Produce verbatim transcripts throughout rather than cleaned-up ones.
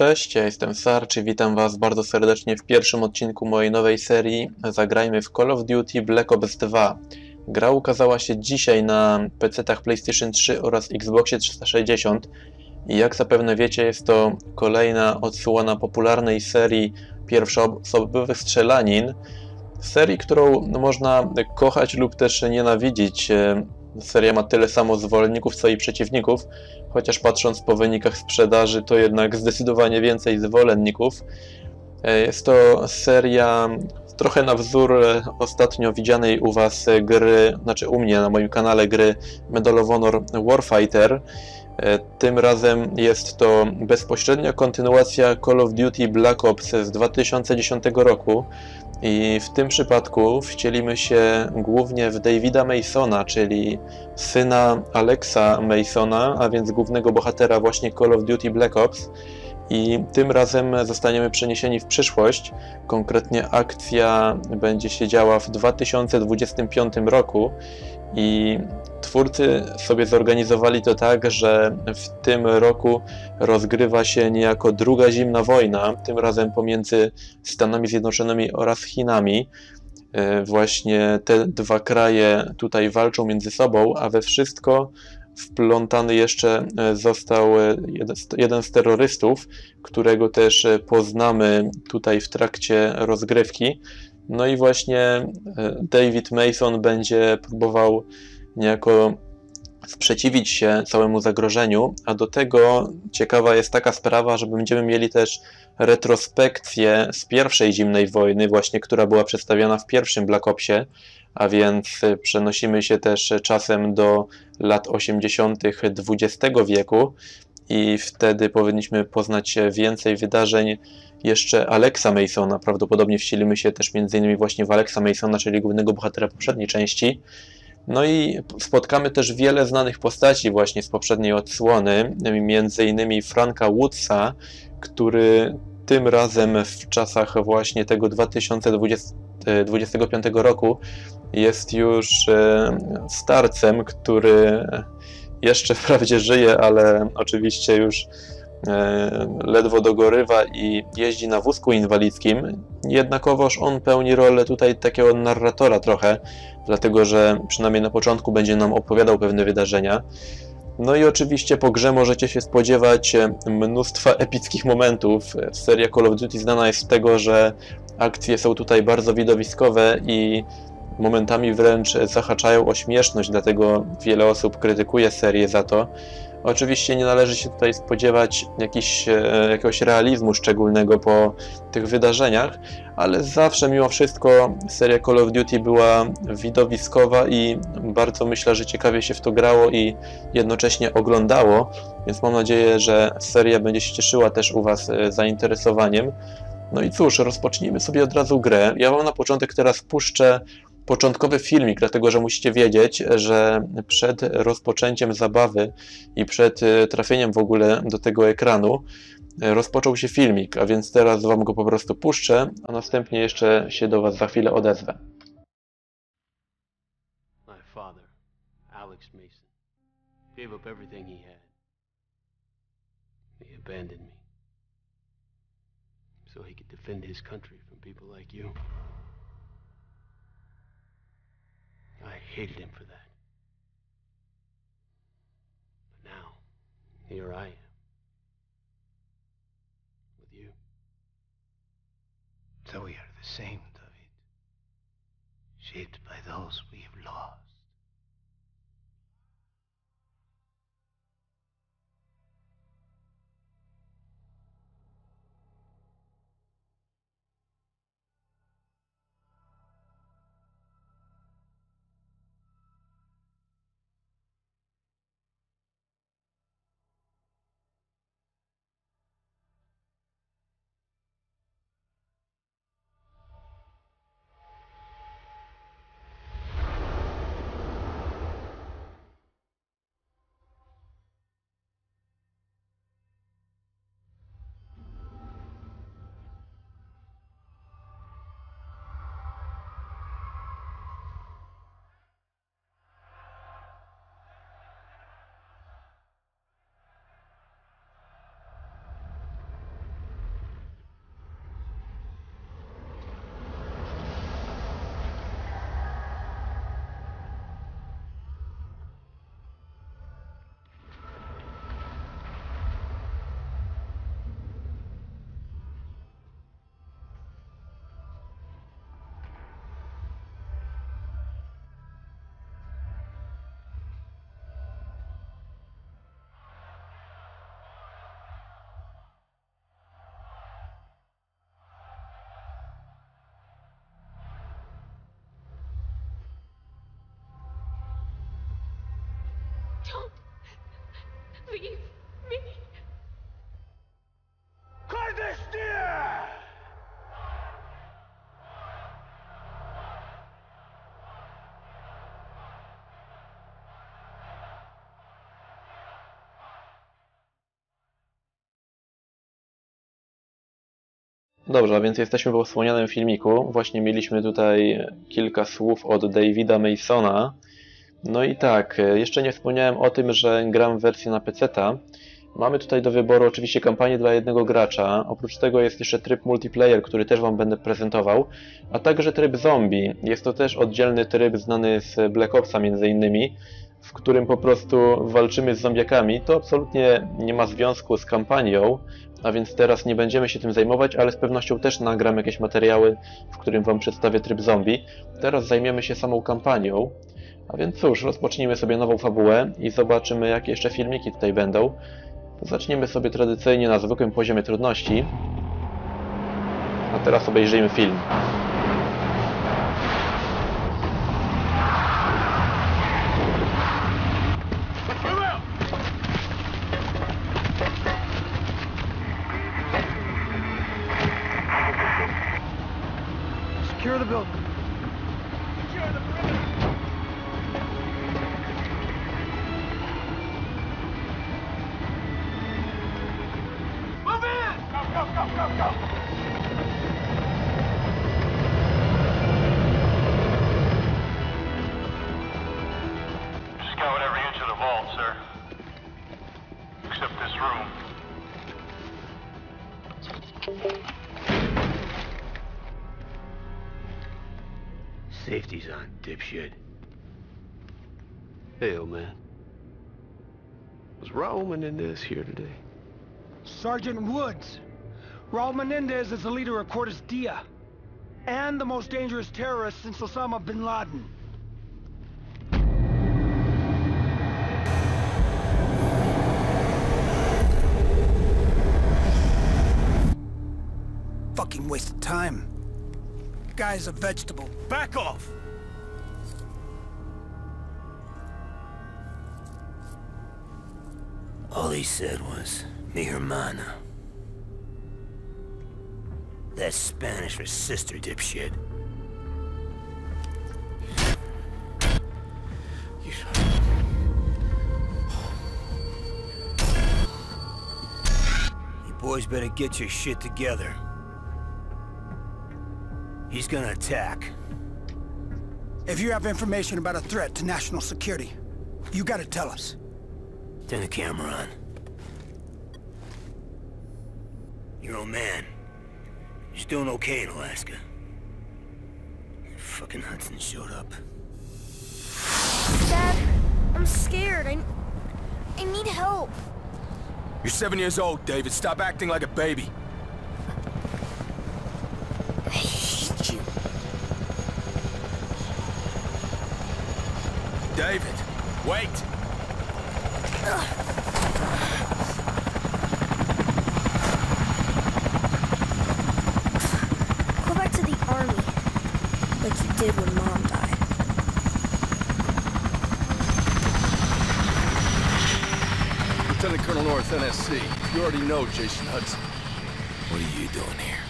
Cześć, ja jestem Sarch i witam was bardzo serdecznie w pierwszym odcinku mojej nowej serii Zagrajmy w Call of Duty Black Ops dwa. Gra ukazała się dzisiaj na pecetach PlayStation trzy oraz Xboxie trzysta sześćdziesiąt i jak zapewne wiecie, jest to kolejna odsłona popularnej serii pierwszoosobowych strzelanin, serii, którą można kochać lub też nienawidzić. Seria ma tyle samo zwolenników, co i przeciwników, chociaż patrząc po wynikach sprzedaży, to jednak zdecydowanie więcej zwolenników. Jest to seria trochę na wzór ostatnio widzianej u was gry, znaczy u mnie na moim kanale gry Medal of Honor Warfighter. Tym razem jest to bezpośrednia kontynuacja Call of Duty Black Ops z dwa tysiące dziesiątego roku i w tym przypadku wcielimy się głównie w Davida Masona, czyli syna Alexa Masona, a więc głównego bohatera właśnie Call of Duty Black Ops. I tym razem zostaniemy przeniesieni w przyszłość. Konkretnie akcja będzie się działa w dwa tysiące dwudziestym piątym roku i twórcy sobie zorganizowali to tak, że w tym roku rozgrywa się niejako druga zimna wojna, tym razem pomiędzy Stanami Zjednoczonymi oraz Chinami. Właśnie te dwa kraje tutaj walczą między sobą, a we wszystko wplątany jeszcze został jeden z terrorystów, którego też poznamy tutaj w trakcie rozgrywki. No i właśnie David Mason będzie próbował niejako sprzeciwić się całemu zagrożeniu, a do tego ciekawa jest taka sprawa, że będziemy mieli też retrospekcję z pierwszej zimnej wojny, właśnie która była przedstawiona w pierwszym Black Opsie, a więc przenosimy się też czasem do lat osiemdziesiątych dwudziestego wieku i wtedy powinniśmy poznać więcej wydarzeń jeszcze Alexa Masona. Prawdopodobnie wcielimy się też m.in. właśnie w Alexa Masona, czyli głównego bohatera poprzedniej części. No i spotkamy też wiele znanych postaci właśnie z poprzedniej odsłony, m.in. Franka Woodsa, który tym razem w czasach właśnie tego dwa tysiące dwudziestego piątego roku jest już starcem, który jeszcze wprawdzie żyje, ale oczywiście już ledwo dogorywa i jeździ na wózku inwalidzkim. Jednakowoż on pełni rolę tutaj takiego narratora trochę, dlatego że przynajmniej na początku będzie nam opowiadał pewne wydarzenia. No i oczywiście po grze możecie się spodziewać mnóstwa epickich momentów. Seria Call of Duty znana jest z tego, że akcje są tutaj bardzo widowiskowe i momentami wręcz zahaczają o śmieszność, dlatego wiele osób krytykuje serię za to. Oczywiście nie należy się tutaj spodziewać jakichś, jakiegoś realizmu szczególnego po tych wydarzeniach, ale zawsze mimo wszystko seria Call of Duty była widowiskowa i bardzo myślę, że ciekawie się w to grało i jednocześnie oglądało, więc mam nadzieję, że seria będzie się cieszyła też u was zainteresowaniem. No i cóż, rozpocznijmy sobie od razu grę. Ja wam na początek teraz puszczę początkowy filmik, dlatego że musicie wiedzieć, że przed rozpoczęciem zabawy i przed trafieniem w ogóle do tego ekranu rozpoczął się filmik, a więc teraz wam go po prostu puszczę, a następnie jeszcze się do was za chwilę odezwę. My father, Alex Mason, gave up everything he had. He abandoned me. So he could defend his country from people like you. I hated him for that. But now, here I am. With you. So we are the same, David. Shaped by those we have lost. leave me. Clandestina! Dobrze, a więc jesteśmy po wspomnianym filmiku. Właśnie mieliśmy tutaj kilka słów od Davida Masona. No i tak, jeszcze nie wspomniałem o tym, że gram w wersję na peceta. Mamy tutaj do wyboru oczywiście kampanię dla jednego gracza. Oprócz tego jest jeszcze tryb multiplayer, który też Wam będę prezentował. A także tryb zombie. Jest to też oddzielny tryb znany z Black Opsa między innymi, w którym po prostu walczymy z zombiakami. To absolutnie nie ma związku z kampanią, a więc teraz nie będziemy się tym zajmować, ale z pewnością też nagram jakieś materiały, w którym Wam przedstawię tryb zombie. Teraz zajmiemy się samą kampanią. A więc cóż, rozpocznijmy sobie nową fabułę i zobaczymy, jakie jeszcze filmiki tutaj będą. Zaczniemy sobie tradycyjnie na zwykłym poziomie trudności. A teraz obejrzyjmy film. Safety's on, dipshit. Hey, old man. Was Raul Menendez here today? Sergeant Woods. Raul Menendez is the leader of Cordis Dia and the most dangerous terrorist since Osama bin Laden. Fucking waste of time. Guy's a vegetable. Back off! All he said was, mi hermana. That's Spanish for sister, dipshit. You... You boys better get your shit together. He's gonna attack. If you have information about a threat to national security, you gotta tell us. Turn the camera on. Your old man. He's doing okay in Alaska. Fucking Hudson showed up. Dad, I'm scared. I, I need help. You're seven years old, David. Stop acting like a baby. David, wait! Go back to the army, like you did when Mom died. Lieutenant Colonel North, N S C. You already know Jason Hudson. What are you doing here?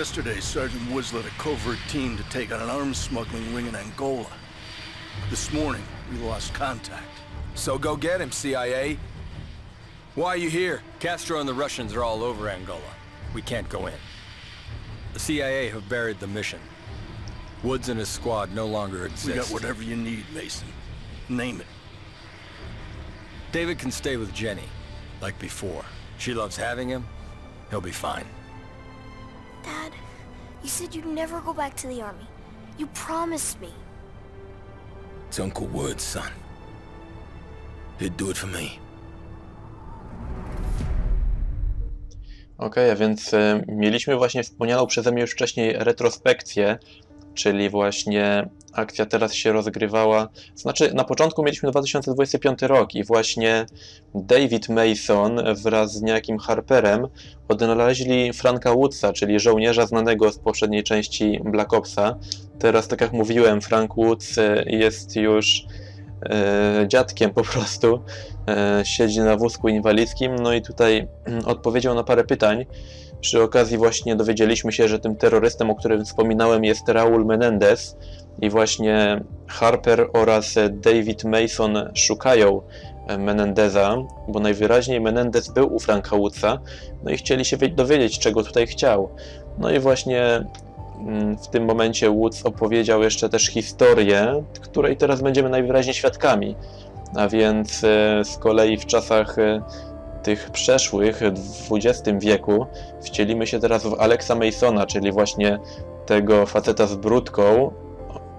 Yesterday, Sergeant Woods led a covert team to take on an arms smuggling ring in Angola. This morning, we lost contact. So go get him, C I A. Why are you here? Castro and the Russians are all over Angola. We can't go in. The C I A have buried the mission. Woods and his squad no longer exist. We got whatever you need, Mason. Name it. David can stay with Jenny, like before. She loves having him. He'll be fine. Dad, you said you'd never go back to the army. You promised me. It's Uncle Woods, son. He'd do it for me. Okej, okay, a więc y, mieliśmy właśnie wspomnianą przeze mnie już wcześniej retrospekcję, czyli właśnie akcja teraz się rozgrywała. Znaczy, na początku mieliśmy dwa tysiące dwudziesty piąty rok i właśnie David Mason wraz z niejakim Harperem odnaleźli Franka Woodsa, czyli żołnierza znanego z poprzedniej części Black Opsa. Teraz, tak jak mówiłem, Frank Woods jest już e, dziadkiem po prostu, e, siedzi na wózku inwalidzkim. No i tutaj odpowiedział na parę pytań. Przy okazji właśnie dowiedzieliśmy się, że tym terrorystą, o którym wspominałem, jest Raul Menendez i właśnie Harper oraz David Mason szukają Menendeza, bo najwyraźniej Menendez był u Franka Woodsa, no i chcieli się dowiedzieć, czego tutaj chciał. No i właśnie w tym momencie Woods opowiedział jeszcze też historię, której teraz będziemy najwyraźniej świadkami. A więc z kolei w czasach tych przeszłych, w dwudziestym wieku, wcielimy się teraz w Alexa Masona, czyli właśnie tego faceta z brudką.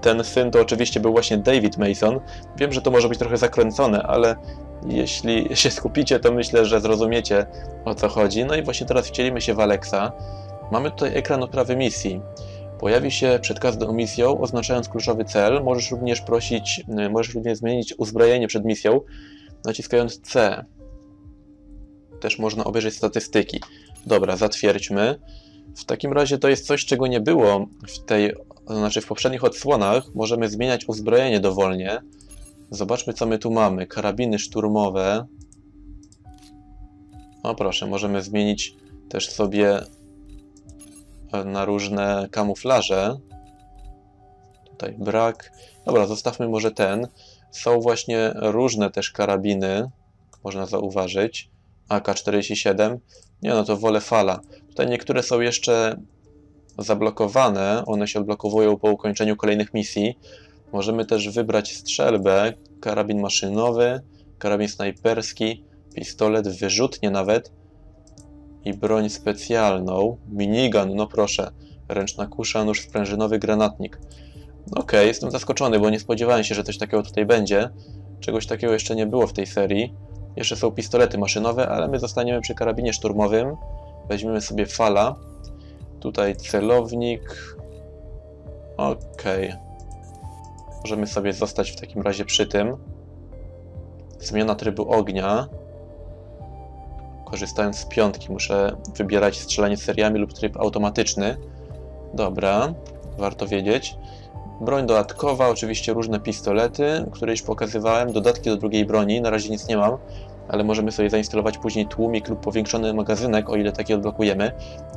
Ten syn to oczywiście był właśnie David Mason. Wiem, że to może być trochę zakręcone, ale jeśli się skupicie, to myślę, że zrozumiecie, o co chodzi. No i właśnie teraz wcielimy się w Alexa. Mamy tutaj ekran odprawy misji. Pojawi się przed każdą misją, oznaczając kluczowy cel. Możesz również prosić, możesz również zmienić uzbrojenie przed misją, naciskając C. Też można obejrzeć statystyki. Dobra, zatwierdźmy. W takim razie to jest coś, czego nie było w tej, znaczy w poprzednich odsłonach. Możemy zmieniać uzbrojenie dowolnie. Zobaczmy, co my tu mamy. Karabiny szturmowe. O proszę, możemy zmienić też sobie na różne kamuflaże. Tutaj brak. Dobra, zostawmy może ten. Są właśnie różne też karabiny. Można zauważyć. A K czterdzieści siedem. Nie, no to wolę fala. Tutaj niektóre są jeszcze zablokowane. One się odblokowują po ukończeniu kolejnych misji. Możemy też wybrać strzelbę. Karabin maszynowy, karabin snajperski, pistolet, wyrzutnie nawet i broń specjalną. Minigun, no proszę. Ręczna kusza, nóż sprężynowy, granatnik. Okej, okay, jestem zaskoczony, bo nie spodziewałem się, że coś takiego tutaj będzie. Czegoś takiego jeszcze nie było w tej serii. Jeszcze są pistolety maszynowe, ale my zostaniemy przy karabinie szturmowym. Weźmiemy sobie fala. Tutaj celownik. Okej. Okay. Możemy sobie zostać w takim razie przy tym. Zmiana trybu ognia. Korzystając z piątki muszę wybierać strzelanie seriami lub tryb automatyczny. Dobra, warto wiedzieć. Broń dodatkowa, oczywiście różne pistolety, które już pokazywałem, dodatki do drugiej broni, na razie nic nie mam, ale możemy sobie zainstalować później tłumik lub powiększony magazynek, o ile taki odblokujemy.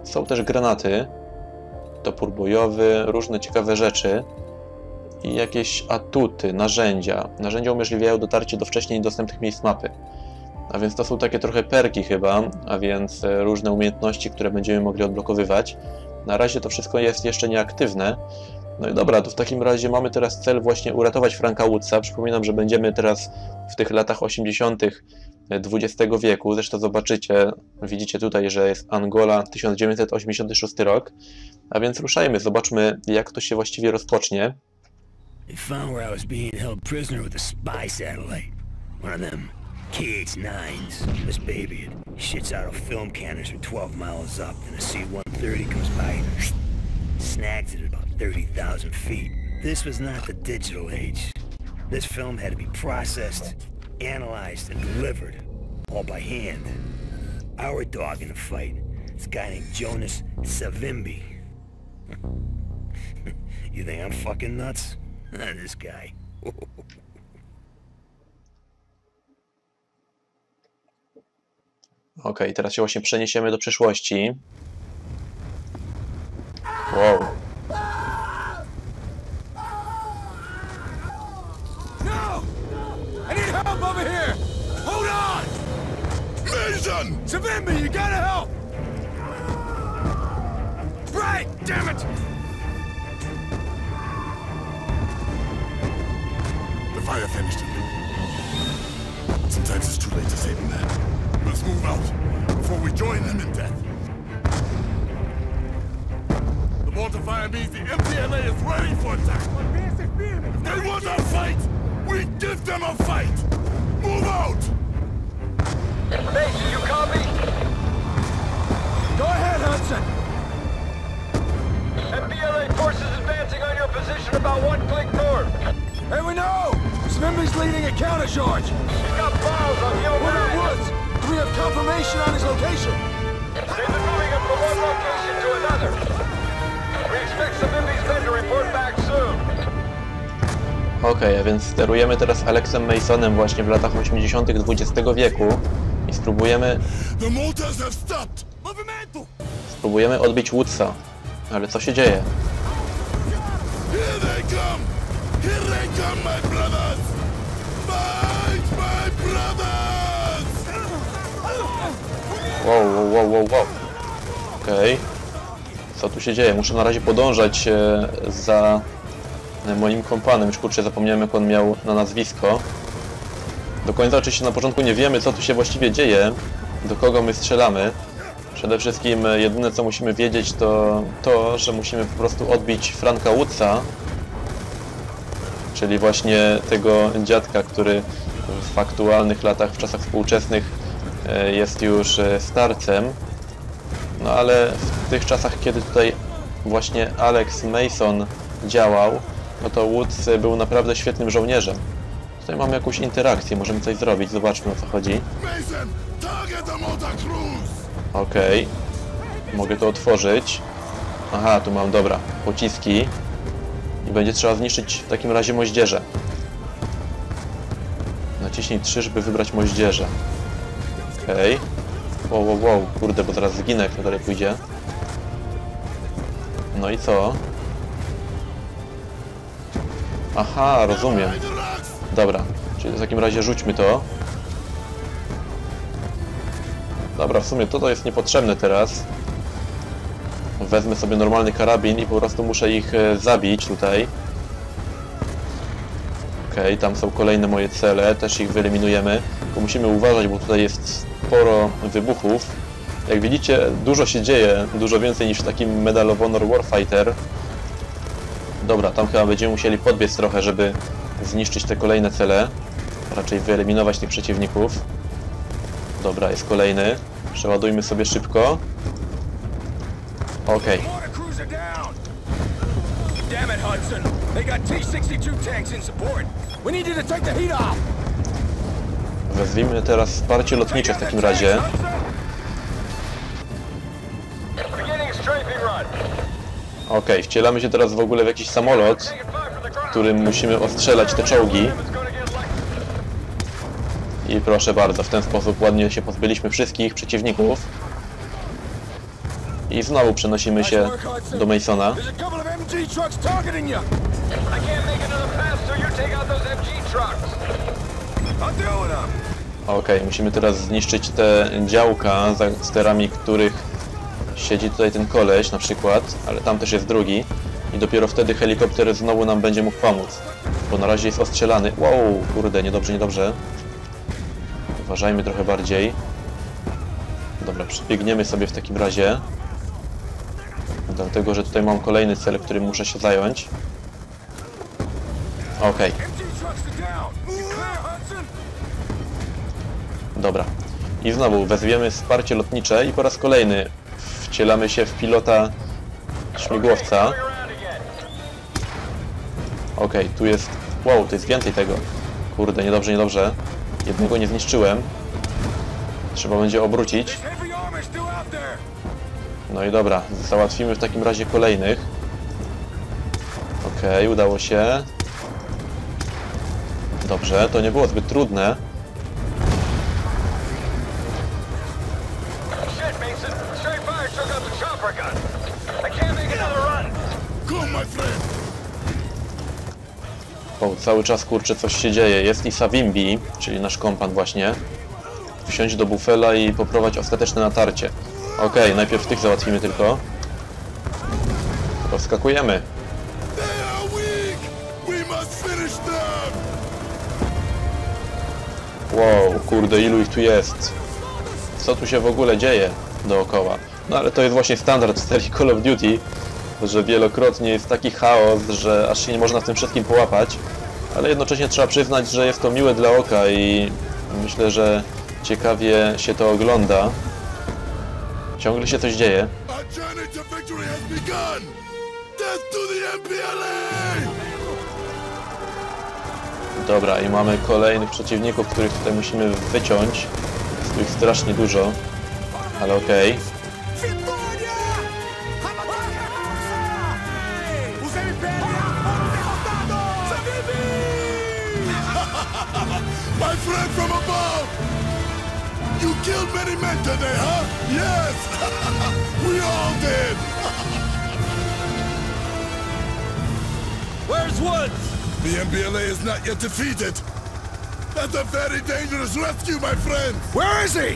Są też granaty, topór bojowy, różne ciekawe rzeczy i jakieś atuty, narzędzia. Narzędzia umożliwiają dotarcie do wcześniej niedostępnych miejsc mapy. A więc to są takie trochę perki chyba, a więc różne umiejętności, które będziemy mogli odblokowywać. Na razie to wszystko jest jeszcze nieaktywne. No i dobra, to w takim razie mamy teraz cel właśnie uratować Franka Woodsa. Przypominam, że będziemy teraz w tych latach osiemdziesiątych dwudziestego wieku. Zresztą zobaczycie, widzicie tutaj, że jest Angola, tysiąc dziewięćset osiemdziesiąty szósty rok. A więc ruszajmy, zobaczmy, jak to się właściwie rozpocznie. K H nines. This baby, it shits out of film cannons from twelve miles up, and a C one thirty comes by and snags it at about thirty thousand feet. This was not the digital age. This film had to be processed, analyzed, and delivered, all by hand. Our dog in the fight is a guy named Jonas Savimbi. You think I'm fucking nuts? This guy. Okej, okay, teraz się właśnie przeniesiemy do przeszłości. Wow. No! I need help over here! Hold on! Mason! Savimbi, you gotta help! Right, damn it! The fire finished him. Sometimes it's too late to save him then. Let's move out before we join them in death. The mortifier means the M T L A is ready for attack. If they want a fight, we give them a fight. Move out! Information, you copy? Go ahead, Hudson. M P L A forces advancing on your position about one click north. Hey, we know! Savimbi's leading a countercharge. He's got files on your way. Woods. We have confirmation on his location. They've been moving him from one location to another. We expect Savimbi's men to report back soon. Okej, okay, więc sterujemy teraz Alexem Masonem właśnie w latach osiemdziesiątych dwudziestego wieku i spróbujemy... Spróbujemy odbić Woodsa, ale co się dzieje? Wow, wow, wow, wow, wow. Okej. Okay. Co tu się dzieje? Muszę na razie podążać e, za moim kompanem. Już kurczę, zapomniałem jak on miał na nazwisko. Do końca oczywiście na początku nie wiemy, co tu się właściwie dzieje, do kogo my strzelamy. Przede wszystkim jedyne co musimy wiedzieć to to, że musimy po prostu odbić Franka Woodsa, czyli właśnie tego dziadka, który w aktualnych latach, w czasach współczesnych jest już starcem. No ale w tych czasach, kiedy tutaj właśnie Alex Mason działał, no to Woods był naprawdę świetnym żołnierzem. Tutaj mamy jakąś interakcję, możemy coś zrobić, zobaczmy o co chodzi. Okej, okay. Mogę to otworzyć. Aha, tu mam, dobra, pociski. I będzie trzeba zniszczyć w takim razie moździerze. Naciśnij trzy, żeby wybrać moździerze. Okej. Okay. Wow, wow, wow, kurde, bo zaraz zginę, jak to dalej pójdzie. No i co? Aha, rozumiem. Dobra, czyli w takim razie rzućmy to. Dobra, w sumie to to jest niepotrzebne teraz. Wezmę sobie normalny karabin i po prostu muszę ich zabić tutaj. Okej, okay, tam są kolejne moje cele, też ich wyeliminujemy. Tylko musimy uważać, bo tutaj jest sporo wybuchów. Jak widzicie, dużo się dzieje, dużo więcej niż w takim Medal of Honor Warfighter. Dobra, tam chyba będziemy musieli podbiec trochę, żeby zniszczyć te kolejne cele. Raczej wyeliminować tych przeciwników. Dobra, jest kolejny. Przeładujmy sobie szybko. Okej. Wezwijmy teraz wsparcie lotnicze w takim razie. Okej, okay, wcielamy się teraz w ogóle w jakiś samolot, którym musimy ostrzelać te czołgi. I proszę bardzo, w ten sposób ładnie się pozbyliśmy wszystkich przeciwników. I znowu przenosimy się do Masona. Okej, okay, musimy teraz zniszczyć te działka, za sterami których siedzi tutaj ten koleś na przykład, ale tam też jest drugi. I dopiero wtedy helikopter znowu nam będzie mógł pomóc. Bo na razie jest ostrzelany. Wow, kurde, niedobrze, niedobrze. Uważajmy trochę bardziej. Dobra, przybiegniemy sobie w takim razie. Dlatego, że tutaj mam kolejny cel, którym muszę się zająć. Okej. Okay. Dobra. I znowu wezwiemy wsparcie lotnicze i po raz kolejny wcielamy się w pilota śmigłowca. Okej, okay, tu jest... Wow, tu jest więcej tego. Kurde, niedobrze, niedobrze. Jednego nie zniszczyłem. Trzeba będzie obrócić. No i dobra, załatwimy w takim razie kolejnych. Okej, okay, udało się. Dobrze, to nie było zbyt trudne. O, cały czas, kurczę, coś się dzieje. Jest i Savimbi, czyli nasz kompan właśnie. Wsiądź do bufela i poprowadź ostateczne natarcie. Okej, okay, najpierw tych załatwimy tylko. To wskakujemy. Wow, kurde, ilu ich tu jest. Co tu się w ogóle dzieje dookoła? No ale to jest właśnie standard serii Call of Duty, że wielokrotnie jest taki chaos, że aż się nie można w tym wszystkim połapać. Ale jednocześnie trzeba przyznać, że jest to miłe dla oka i myślę, że ciekawie się to ogląda. Ciągle się coś dzieje. Dobra, i mamy kolejnych przeciwników, których tutaj musimy wyciąć. Jest tu ich strasznie dużo, ale okej. Okay. You killed many men today, huh? Yes! We all did! Where's Woods? The M B L A is not yet defeated. That's a very dangerous rescue, my friend! Where is he?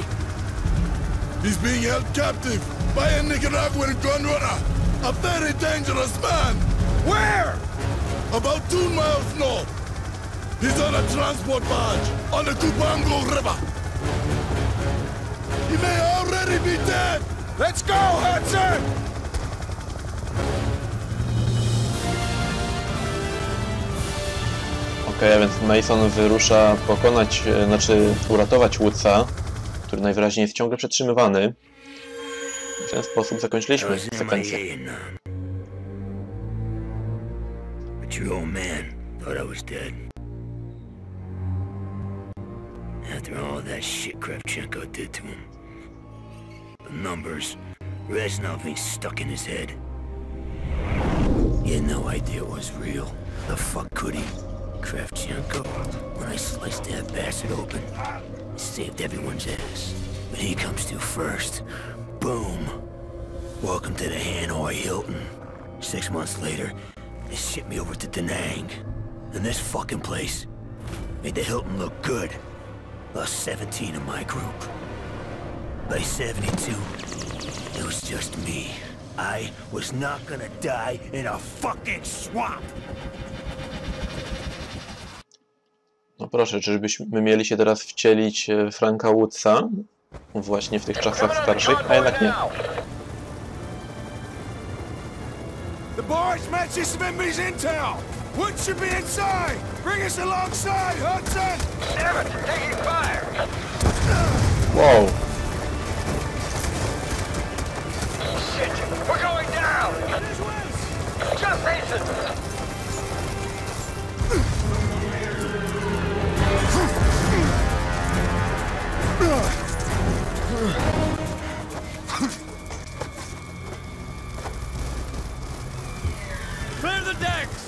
He's being held captive by a Nicaraguan guerrilla. A very dangerous man! Where? About two miles north. He's on a transport barge on the Cubango River. He may already be dead! Let's go, Hudson! Okej, okay, więc Mason wyrusza pokonać, znaczy uratować Woodsa, który najwyraźniej jest ciągle przetrzymywany. W ten sposób zakończyliśmy sekwencję. After all that shit Kravchenko did to him. The numbers, Reznov ain't stuck in his head. He had no idea it was real. The fuck could he? Kravchenko, when I sliced that bastard open, it saved everyone's ass. But he comes to first. Boom. Welcome to the Hanoi Hilton. Six months later, they shipped me over to Da Nang. And this fucking place made the Hilton look good. Lost seventeen of my group. By seventy-two, it was just me. I was not gonna die in a fucking swamp! No proszę, czyżbyśmy mieli się teraz wcielić Franka Woodsa? Właśnie w tych czasach starszych, a jednak nie. The boys match his memories intel! Wood should be inside! Bring us alongside, Hudson! Damn it, taking fire! Whoa. Shit, we're going down! Jump, Mason! Clear the decks!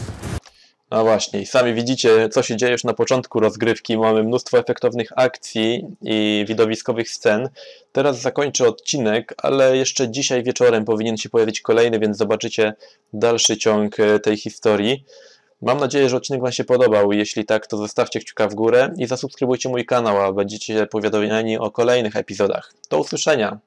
No właśnie, i sami widzicie, co się dzieje już na początku rozgrywki. Mamy mnóstwo efektownych akcji i widowiskowych scen. Teraz zakończę odcinek, ale jeszcze dzisiaj wieczorem powinien się pojawić kolejny, więc zobaczycie dalszy ciąg tej historii. Mam nadzieję, że odcinek Wam się podobał. Jeśli tak, to zostawcie kciuka w górę i zasubskrybujcie mój kanał, a będziecie powiadomieni o kolejnych epizodach. Do usłyszenia!